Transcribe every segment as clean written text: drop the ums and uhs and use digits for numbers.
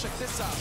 Check this out.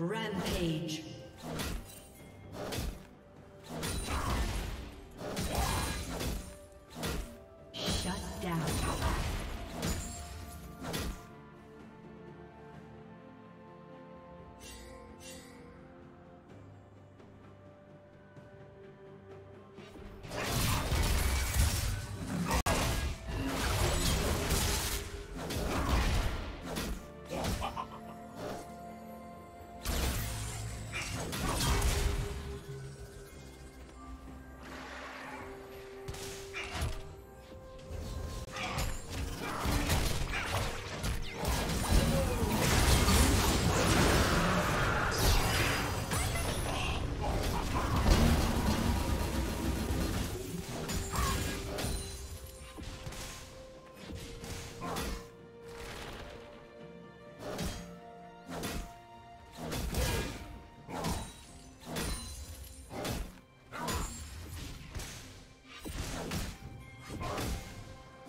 Rampage.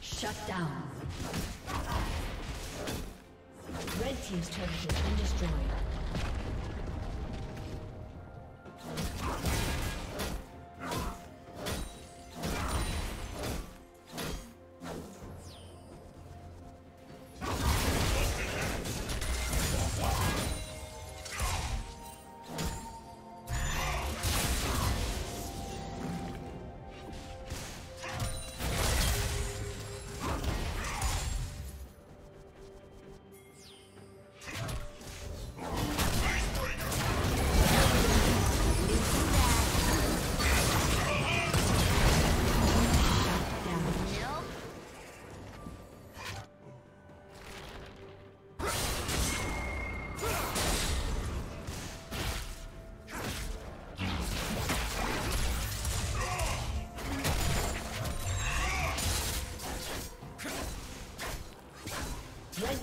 Shut down. Red team's turret has been destroyed. Red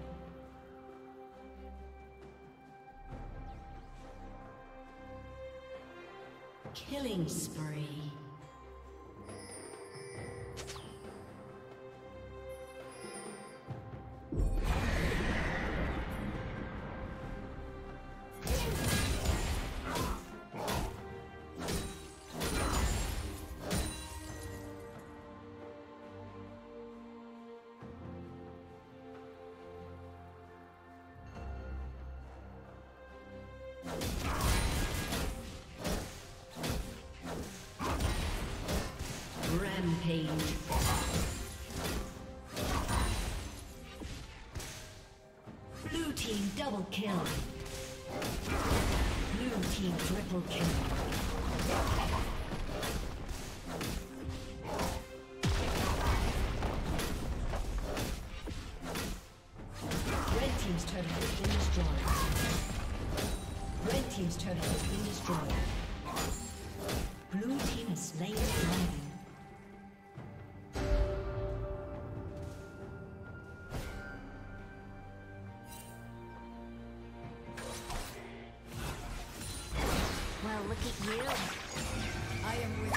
Killing spree. Rampage. Blue team double kill. Blue team triple kill. Look at you. I am with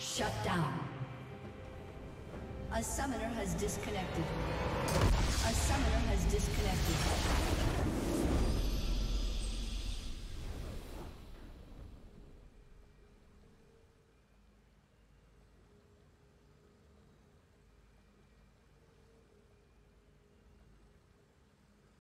Shut down. A summoner has disconnected. A summoner has disconnected.